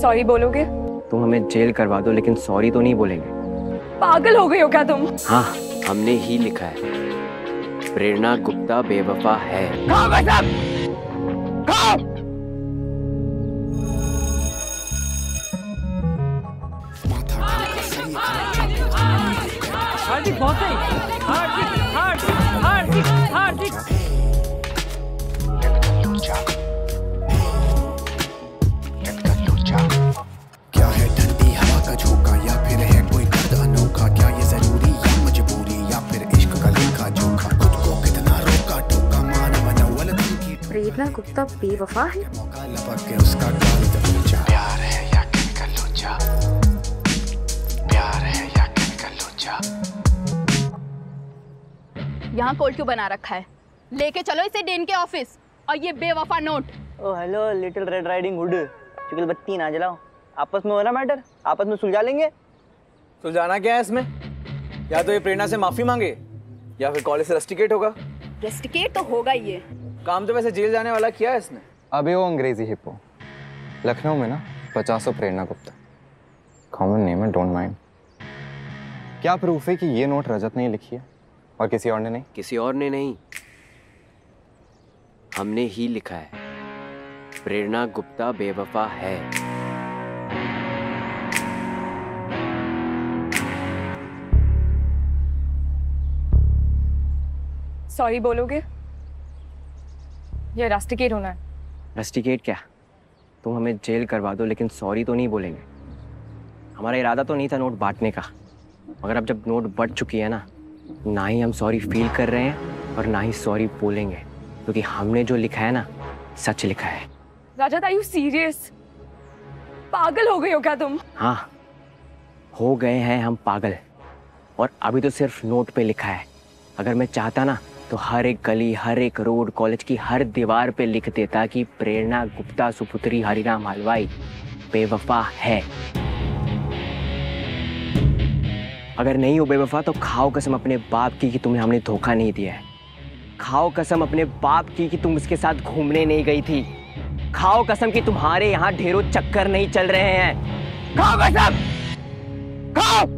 Sorry बोलोगे? तुम हमें जेल करवा दो लेकिन सॉरी तो नहीं बोलेंगे। पागल हो गई हो क्या तुम? हाँ, हमने ही लिखा है, प्रेरणा गुप्ता बेवफा है। खाओ भाई साहब, खाओ। हार्दिक बहुत सही, हार्दिक हार्दिक हार्दिक हार्दिक। प्रेरणा गुप्ता बेवफा है? प्यार है या केमिकल लोचा, प्यार है या केमिकल लोचा। यहाँ कोल्ड क्यों बना रखा है? लेके चलो इसे डेन के ऑफिस और ये बेवफा note. Oh hello little red riding hood, चुगल बत्ती ना जलाओ। आपस में होना मैटर, आपस में सुलझा लेंगे। सुलझाना क्या है इसमें? या तो ये प्रेरणा से माफी मांगे या फिर कॉलेज से रस्टिकेट होगा। रस्टिकेट तो होगा ही है। काम तो वैसे जेल जाने वाला किया है इसने। अबे वो अंग्रेजी हिप्पो। लखनऊ में ना 50 प्रेरणा गुप्ता, कॉमन नेम है, डोंट माइंड। क्या प्रूफ है कि ये नोट रजत ने लिखी है और किसी और ने नहीं? किसी और ने नहीं, हमने ही लिखा है, प्रेरणा गुप्ता बेवफा है। सॉरी बोलोगे? ये रस्टिकेट होना है। रस्टिकेट क्या? तुम हमें जेल करवा दो लेकिन सॉरी तो नहीं बोलेंगे। हमारा इरादा तो नहीं था नोट बांटने का, मगर अब जब नोट बंट चुकी है ना, ना ही हम सॉरी फील कर रहे हैं और ना ही सॉरी बोलेंगे, क्योंकि हमने जो लिखा है ना सच लिखा है। Rajat are you serious? पागल हो गई हो क्या तुम? हाँ, हो गए हैं हम पागल। और अभी तो सिर्फ नोट पे लिखा है, अगर मैं चाहता ना तो हर एक गली, हर एक रोड, कॉलेज की हर दीवार पे लिख देता कि प्रेरणा गुप्ता सुपुत्री हरिराम हलवाई बेवफा है। अगर नहीं हो बेवफा तो खाओ कसम अपने बाप की कि तुम्हें हमने धोखा नहीं दिया है। खाओ कसम अपने बाप की कि तुम उसके साथ घूमने नहीं गई थी। खाओ कसम कि तुम्हारे यहाँ ढेरों चक्कर नहीं चल रहे हैं। खाओ कसम, खाओ।